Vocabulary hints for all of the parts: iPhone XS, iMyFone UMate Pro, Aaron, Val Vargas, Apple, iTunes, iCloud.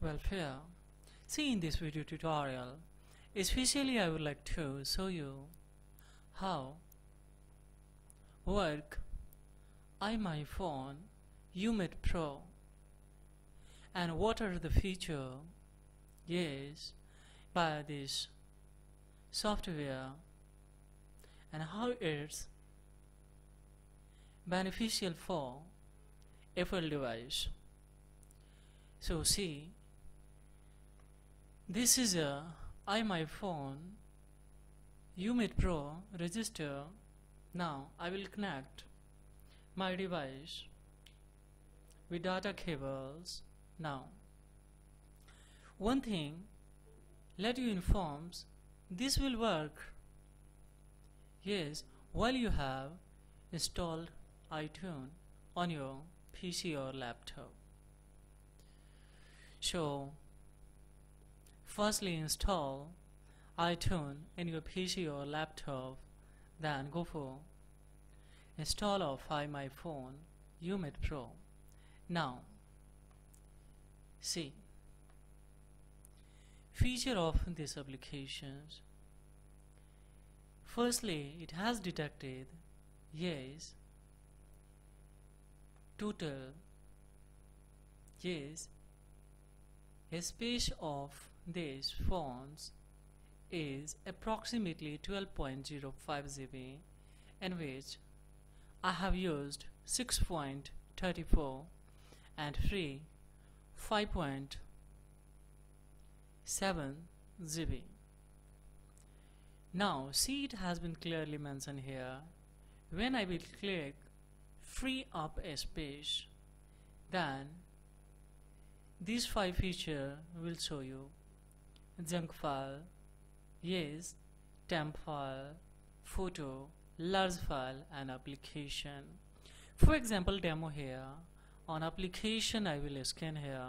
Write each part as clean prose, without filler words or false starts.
Welfare. See, in this video tutorial, especially I would like to show you how work iMyFone UMate Pro and what are the features used by this software and how it's beneficial for Apple device. So see, this is a iMyFone UMate Pro register. Now I will connect my device with data cables. Now one thing let you informs, this will work yes while you have installed iTunes on your PC or laptop. So firstly install iTunes in your PC or laptop, then go for install of iMyFone UMate Pro. Now see, feature of these applications. Firstly, it has detected yes, total yes, space of these phones is approximately 12.05 GB, in which I have used 6.34 and free 5.7 GB. Now see, it has been clearly mentioned here. When I will click free up a space, then these five features will show you: junk file, yes, temp file, photo, large file, and application. For example, demo here. On application I will scan here.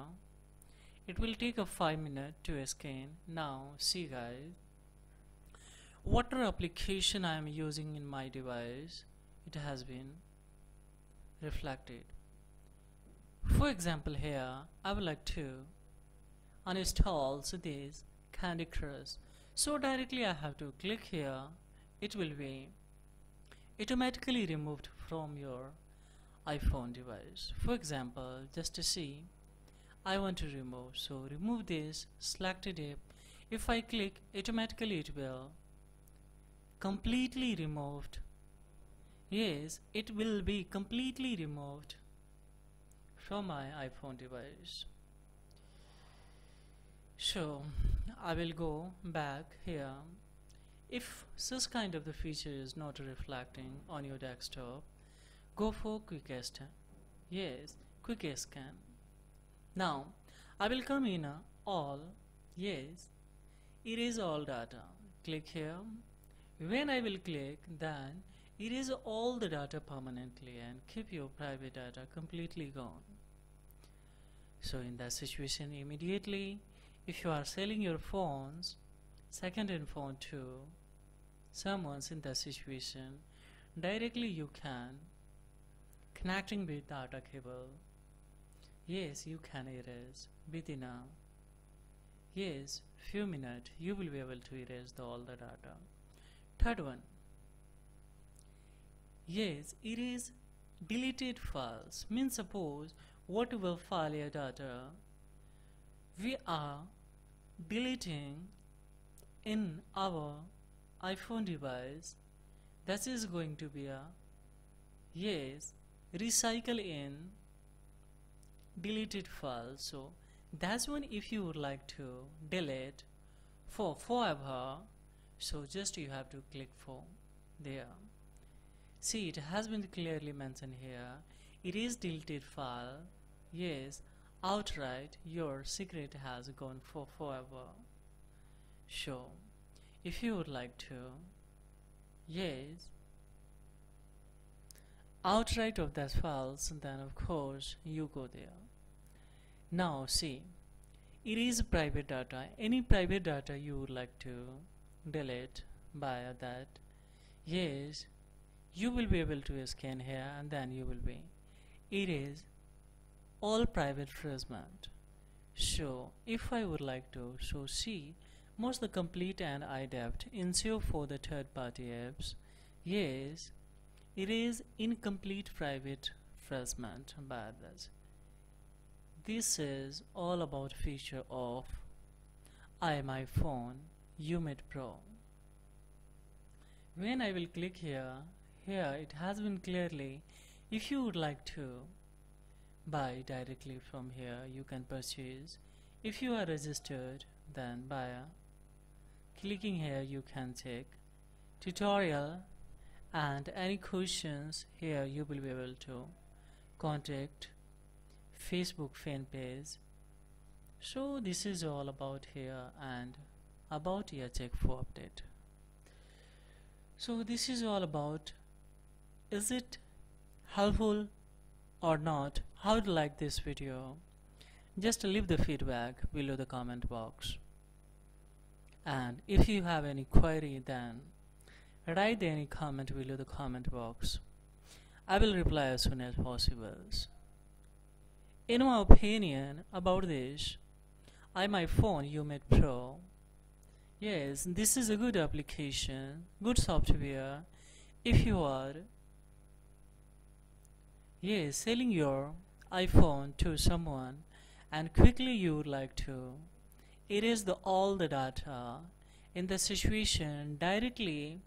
It will take a 5 minutes to scan. Now see guys, what application I am using in my device, it has been reflected. For example here, I would like to uninstall this Candy Crush. So directly I have to click here, it will be automatically removed from your iPhone device. For example, just to see, I want to remove, so remove this, selected it. If I click, automatically it will completely removed. Yes, it will be completely removed from my iPhone device. So I will go back here. If such kind of the feature is not reflecting on your desktop, go for quick scan. Yes, quick scan. Now I will come in all. Yes, erase all data. Click here. When I will click, then erase all the data permanently and keep your private data completely gone. So in that situation, immediately if you are selling your phones, second-hand phone to someone's, in that situation directly you can connecting with data cable. Yes, you can erase within a yes few minutes. You will be able to erase all the data. Third one, yes, erase deleted files. Means suppose whatever file or data we are deleting in our iPhone device, that is going to be a yes recycle in deleted file. So that's one, if you would like to delete for forever, so just you have to click for there. See, it has been clearly mentioned here, it is deleted file. Yes, outright your secret has gone for forever. So if you would like to yes outright of that files, then of course you go there. Now see, it is private data. Any private data you would like to delete by that, yes, you will be able to scan here, and then you will be erase all private fragment. So if I would like to, so see, most the complete and iDepth ensure for the third-party apps. Yes, it is incomplete private fragment by others. This is all about feature of iMyFone UMate Pro. When I will click here it has been clearly, if you would like to buy directly from here, you can purchase. If you are registered, then buyer. Clicking here, you can check tutorial and any questions. Here you will be able to contact Facebook fan page. So this is all about here and about here, check for update. So this is all about, is it helpful or not? How do you like this video? Just leave the feedback below the comment box. And if you have any query, then write any comment below the comment box. I will reply as soon as possible. In my opinion about this iMyFone UMate Pro, yes, this is a good application, good software. If you are selling your iPhone to someone and quickly you would like to erase all the data in the situation, directly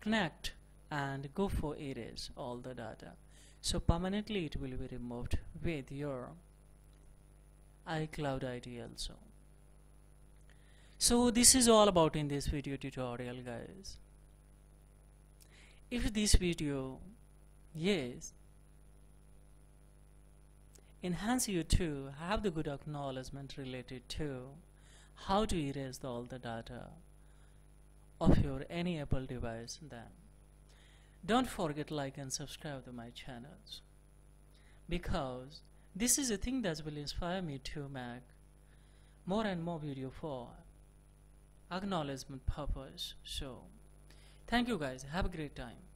connect and go for erase all the data. So permanently it will be removed with your iCloud ID also. So this is all about in this video tutorial, guys. If this video enhance you to have the good acknowledgement related to how to erase all the data of your any Apple device, then don't forget like and subscribe to my channels, because this is a thing that will inspire me to make more and more video for acknowledgement purpose. So thank you guys, have a great time.